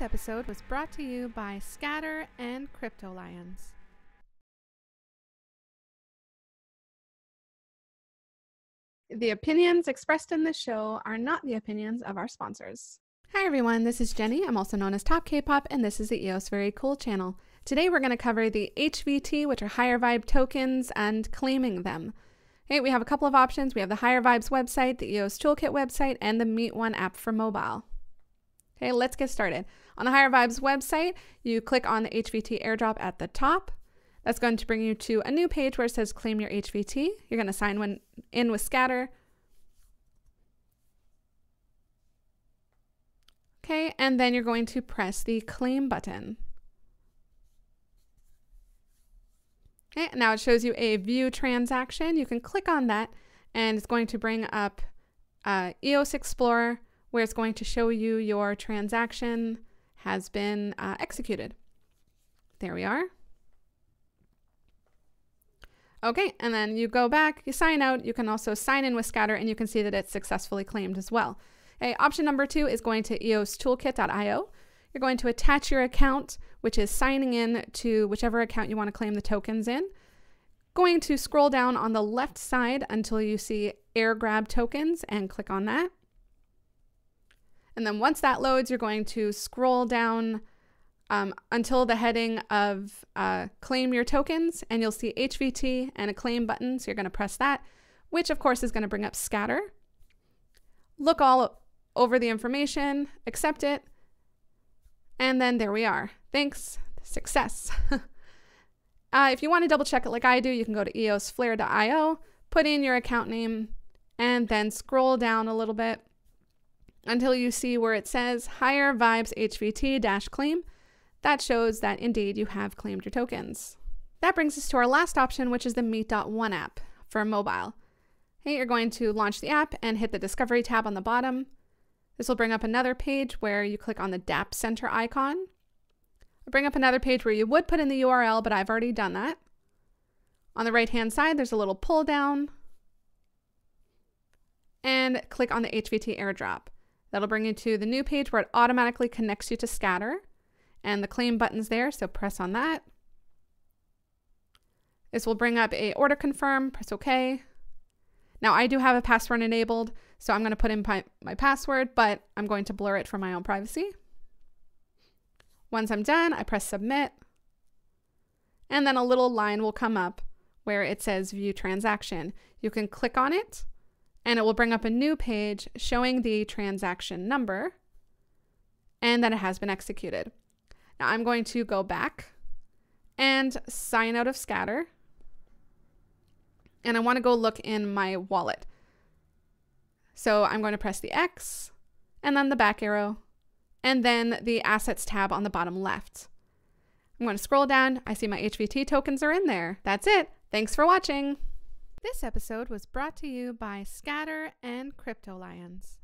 This episode was brought to you by Scatter and Crypto Lions. The opinions expressed in this show are not the opinions of our sponsors. Hi everyone, this is Jenny. I'm also known as Top Kpop, and this is the EOS Very Cool channel. Today we're going to cover the HVT, which are HireVibes tokens, and claiming them. Okay, we have a couple of options. We have the HireVibes website, the EOS Toolkit website, and the Meet One app for mobile. Okay, let's get started. On the HireVibes website, you click on the HVT airdrop at the top. That's going to bring you to a new page where it says claim your HVT. You're going to sign in with Scatter. Okay, and then you're going to press the claim button. Okay, now it shows you a view transaction. You can click on that and it's going to bring up EOS Explorer, where it's going to show you your transaction has been executed. There we are. Okay, and then you go back, you sign out, you can also sign in with Scatter, and you can see that it's successfully claimed as well. Okay, option number two is going to eostoolkit.io. You're going to attach your account, which is signing in to whichever account you want to claim the tokens in. Going to scroll down on the left side until you see AirGrab tokens and click on that. And then once that loads, you're going to scroll down until the heading of claim your tokens, and you'll see HVT and a claim button. So you're going to press that, which of course is going to bring up Scatter. Look all over the information, accept it. And then there we are. Thanks. Success. If you want to double check it like I do, you can go to eosflare.io, put in your account name, and then scroll down a little bit until you see where it says HireVibes HVT-Claim. That shows that indeed you have claimed your tokens. That brings us to our last option, which is the Meet One app for mobile. Hey, you're going to launch the app and hit the Discovery tab on the bottom. This will bring up another page where you click on the Dapp Center icon. It'll bring up another page where you would put in the URL, but I've already done that. On the right-hand side, there's a little pull down. And click on the HVT airdrop. That'll bring you to the new page where it automatically connects you to Scatter. And the claim button's there, so press on that. This will bring up a order confirm, press OK. Now I do have a password enabled, so I'm going to put in my password, but I'm going to blur it for my own privacy. Once I'm done, I press submit. And then a little line will come up where it says view transaction. You can click on it and it will bring up a new page showing the transaction number and that it has been executed. Now I'm going to go back and sign out of Scatter. And I want to go look in my wallet. So I'm going to press the X and then the back arrow and then the assets tab on the bottom left. I'm going to scroll down. I see my HVT tokens are in there. That's it. Thanks for watching. This episode was brought to you by Scatter and Crypto Lions.